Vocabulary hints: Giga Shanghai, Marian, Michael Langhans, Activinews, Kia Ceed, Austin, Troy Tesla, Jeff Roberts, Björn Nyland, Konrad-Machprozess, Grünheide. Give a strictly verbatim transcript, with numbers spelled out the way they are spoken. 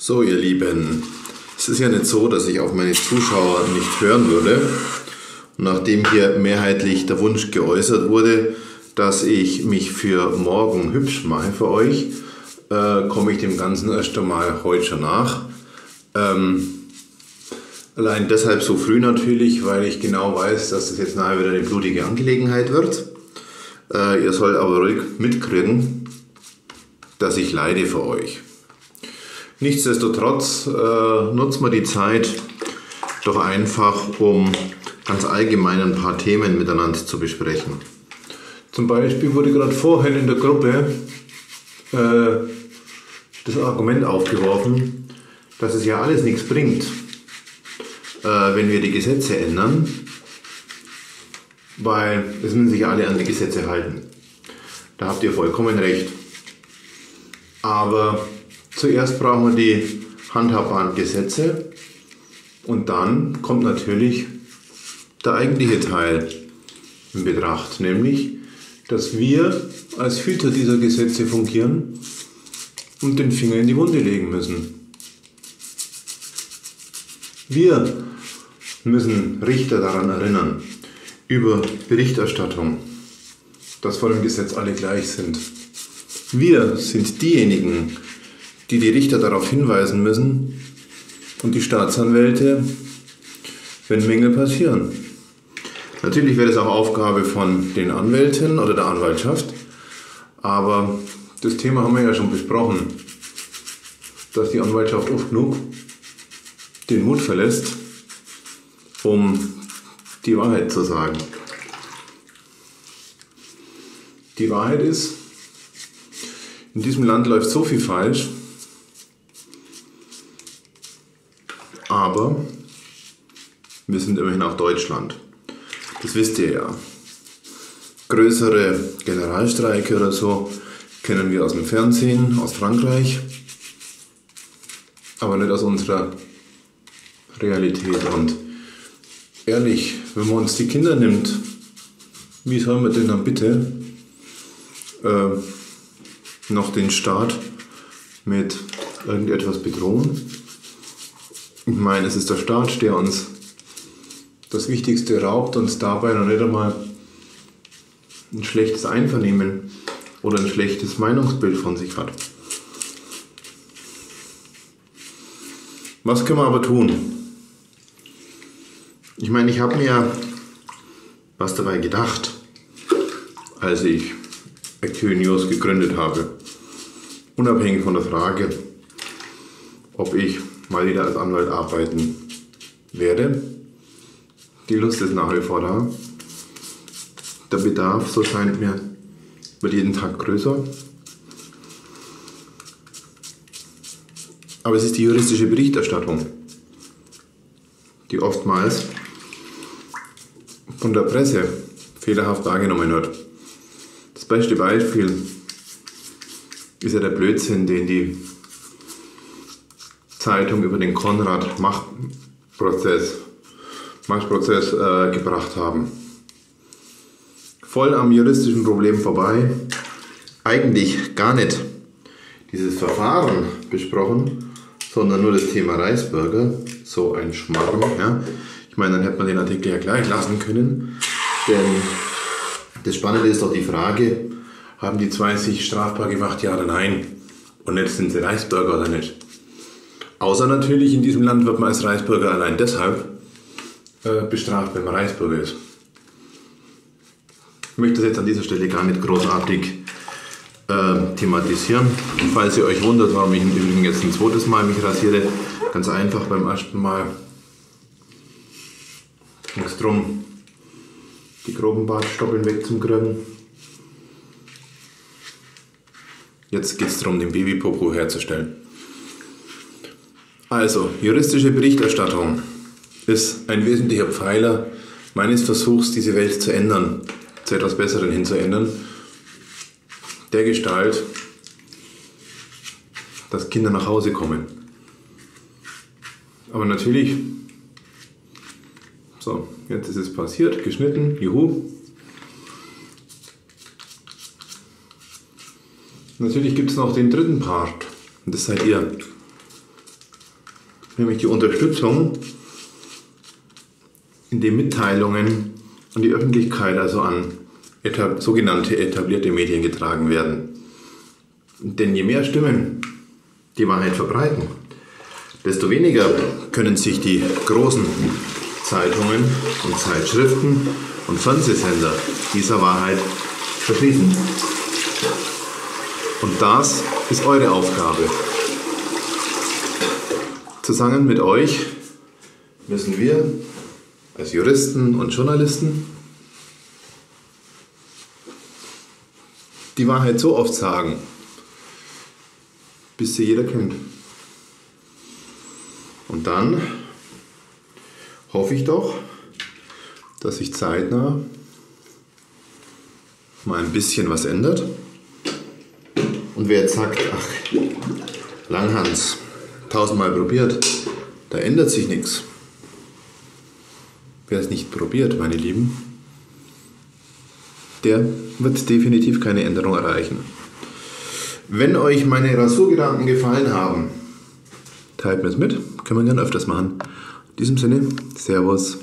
So, ihr Lieben, es ist ja nicht so, dass ich auf meine Zuschauer nicht hören würde. Und nachdem hier mehrheitlich der Wunsch geäußert wurde, dass ich mich für morgen hübsch mache für euch, äh, komme ich dem Ganzen erst einmal heute schon nach. Ähm, allein deshalb so früh natürlich, weil ich genau weiß, dass es jetzt nachher wieder eine blutige Angelegenheit wird. Äh, ihr sollt aber ruhig mitkriegen, dass ich leide für euch. Nichtsdestotrotz äh, nutzt man die Zeit doch einfach, um ganz allgemein ein paar Themen miteinander zu besprechen. Zum Beispiel wurde gerade vorhin in der Gruppe äh, das Argument aufgeworfen, dass es ja alles nichts bringt, äh, wenn wir die Gesetze ändern, weil es müssen sich alle an die Gesetze halten. Da habt ihr vollkommen recht. Aber zuerst brauchen wir die handhabbaren Gesetze und dann kommt natürlich der eigentliche Teil in Betracht, nämlich, dass wir als Hüter dieser Gesetze fungieren und den Finger in die Wunde legen müssen. Wir müssen Richter daran erinnern, über Berichterstattung, dass vor dem Gesetz alle gleich sind. Wir sind diejenigen, die die Richter darauf hinweisen müssen und die Staatsanwälte, wenn Mängel passieren. Natürlich wäre das auch Aufgabe von den Anwälten oder der Anwaltschaft, aber das Thema haben wir ja schon besprochen, dass die Anwaltschaft oft genug den Mut verlässt, um die Wahrheit zu sagen. Die Wahrheit ist, in diesem Land läuft so viel falsch, aber wir sind immerhin auch Deutschland. Das wisst ihr ja. Größere Generalstreike oder so kennen wir aus dem Fernsehen, aus Frankreich, aber nicht aus unserer Realität. Und ehrlich, wenn man uns die Kinder nimmt, wie sollen wir denn dann bitte äh, noch den Staat mit irgendetwas bedrohen? Ich meine, es ist der Staat, der uns das Wichtigste raubt, uns dabei noch nicht einmal ein schlechtes Einvernehmen oder ein schlechtes Meinungsbild von sich hat. Was können wir aber tun? Ich meine, ich habe mir was dabei gedacht, als ich Activinews gegründet habe. Unabhängig von der Frage, ob ich mal wieder als Anwalt arbeiten werde. Die Lust ist nach wie vor da. Der Bedarf, so scheint mir, wird jeden Tag größer. Aber es ist die juristische Berichterstattung, die oftmals von der Presse fehlerhaft wahrgenommen wird. Das beste Beispiel ist ja der Blödsinn, den die Zeitung über den Konrad-Machprozess Machprozess, äh, gebracht haben. Voll am juristischen Problem vorbei, eigentlich gar nicht dieses Verfahren besprochen, sondern nur das Thema Reichsbürger, so ein Schmarrn. Ja. Ich meine, dann hätte man den Artikel ja gleich lassen können, denn das Spannende ist doch die Frage, haben die zwei sich strafbar gemacht, ja oder nein? Und jetzt sind sie Reichsbürger oder nicht? Außer natürlich, in diesem Land wird man als Reichsbürger allein deshalb äh, bestraft, wenn man Reichsbürger ist. Ich möchte das jetzt an dieser Stelle gar nicht großartig äh, thematisieren. Und falls ihr euch wundert, warum ich im Übrigen jetzt ein zweites Mal mich rasiere, ganz einfach, beim ersten Mal ging es darum, die groben Bartstoppeln wegzukriegen. Jetzt geht es darum, den Babypopo herzustellen. Also, juristische Berichterstattung ist ein wesentlicher Pfeiler meines Versuchs, diese Welt zu ändern, zu etwas Besseren hinzuändern, der Gestalt, dass Kinder nach Hause kommen. Aber natürlich, so, jetzt ist es passiert, geschnitten, juhu. Natürlich gibt es noch den dritten Part, und das seid ihr. nämlich die Unterstützung in den Mitteilungen an die Öffentlichkeit, also an etab- sogenannte etablierte Medien getragen werden. Denn je mehr Stimmen die Wahrheit verbreiten, desto weniger können sich die großen Zeitungen und Zeitschriften und Fernsehsender dieser Wahrheit verschließen. Und das ist eure Aufgabe. Zusammen mit euch müssen wir als Juristen und Journalisten die Wahrheit so oft sagen, bis sie jeder kennt. Und dann hoffe ich doch, dass sich zeitnah mal ein bisschen was ändert. Und wer jetzt sagt, ach, Langhans, tausendmal probiert, da ändert sich nichts. Wer es nicht probiert, meine Lieben, der wird definitiv keine Änderung erreichen. Wenn euch meine Rasurgedanken gefallen haben, teilt mir es mit, können wir gerne öfters machen. In diesem Sinne, Servus.